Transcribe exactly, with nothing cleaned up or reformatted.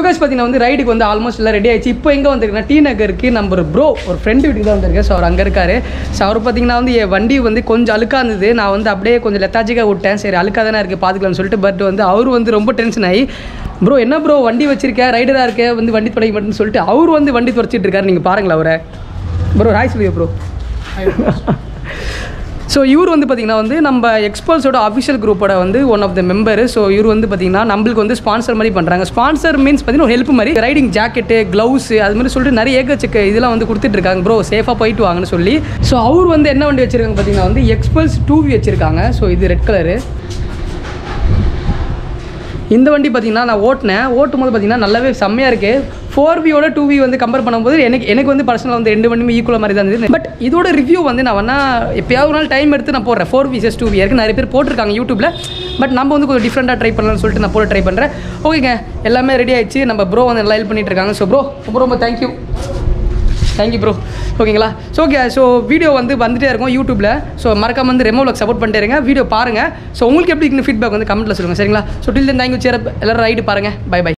So guys பார்த்தீங்கன்னா வந்து ரைடுக்கு வந்து ஆல்மோஸ்ட் எல்லாம் ரெடி ஆயிடுச்சு. இப்போ எங்கே வந்திருக்குன்னா டி நகருக்கு நம்பர் ப்ரோ ஒரு ஃப்ரெண்டு வீட்டுக்கு தான் வந்திருக்கேன். ஸோ அவர் அங்கே இருக்காரு. ஸோ அவர் பார்த்தீங்கன்னா வந்து என் வண்டி வந்து கொஞ்சம் அழுக்காக இருந்தது, நான் வந்து அப்படியே கொஞ்சம் லெத்தாஜிக்காக விட்டேன். சரி அழுக்காக தானே இருக்குது பார்த்துக்கலாம்னு சொல்லிட்டு, பட் வந்து அவர் வந்து ரொம்ப டென்ஷன் ஆகி, ப்ரோ என்ன ப்ரோ வண்டி வச்சிருக்கேன் ரைடராக இருக்கேன் வந்து வண்டி துடைக்க மாட்டேன்னு சொல்லிட்டு அவர் வந்து வண்டி துடைச்சிட்டு இருக்காரு. நீங்கள் பாருங்களா அவரை. ப்ரோ ஹாய் சொல்லுங்க ப்ரோ. ஸோ இவர் வந்து பார்த்திங்கன்னா வந்து நம்ம எக்ஸ்பல்ஸோட அஃபிஷியல் குரூப்போட வந்து one of the member. So இவர் வந்து பார்த்திங்கன்னா நம்மளுக்கு வந்து ஸ்பான்சர் மாதிரி பண்ணுறாங்க. ஸ்பான்சர் மீன்ஸ் பார்த்திங்கன்னா ஒரு ஹெல்ப் மாதிரி, ரைடிங் ஜாக்கெட்டு க்ளவுஸு அது மாதிரி சொல்லிட்டு நிறைய ஏகச்சக்க இதெல்லாம் வந்து கொடுத்துட்ருக்காங்க. ப்ரோ சேஃபாக போயிட்டு வாங்கன்னு சொல்லி. ஸோ அவர் வந்து என்ன வண்டி வச்சுருக்காங்க பார்த்திங்கன்னா வந்து எக்ஸ்பல்ஸ் டூவி வச்சுருக்காங்க. ஸோ இது ரெட் கலரு. இந்த வண்டி பார்த்திங்கன்னா நான் ஓட்டினேன். ஓட்டும் போது பார்த்திங்கன்னா நல்லாவே செம்மையாக இருக்குது. ஃபோர் வியோட டூ வி வந்து கம்பேர் பண்ணும்போது எனக்கு எனக்கு வந்து பர்சனலாக வந்து ரெண்டு வண்டியுமே ஈக்குவல் மாதிரி தான் இருந்தது. பட் இதோட ரிவ்யூ வந்து நான் வேணா எப்போயாவது நாள் டைம் எடுத்து நான் போடுறேன். ஃபோர் விசஸ் டூ வி இருக்குது, நிறைய பேர் போட்டிருக்காங்க யூடியூப்பில். பட் நம்ம வந்து கொஞ்சம் டிஃப்ரெண்ட்டாக ட்ரை பண்ணலாம்னு சொல்லிட்டு நான் போட ட்ரை பண்ணுறேன். ஓகேங்க, எல்லாமே ரெடி ஆயிடுச்சு. நம்ம ப்ரோ வந்து நல்லா ஹெல்ப் பண்ணிட்டு இருக்காங்க. ஸோ ப்ரோ ரொம்ப ரொம்ப தேங்க்யூ தேங்க்யூ ப்ரோ. ஓகேங்களா? ஸோ ஓகே, ஸோ வீடியோ வந்து வந்துகிட்டே இருக்கும் யூடியூப்பில். ஸோ மறக்காம வந்து ரெமோ வ்ளாக் சப்போர்ட் பண்ணிட்டே இருங்க, வீடியோ பாருங்கள். ஸோ உங்களுக்கு எப்படி இருக்குன்னு ஃபீட்பேக் வந்து கமெண்ட்டில் சொல்லுங்கள், சரிங்களா? So till then thank you. Share எல்லாரும் ரைடு பாருங்கள். Bye by.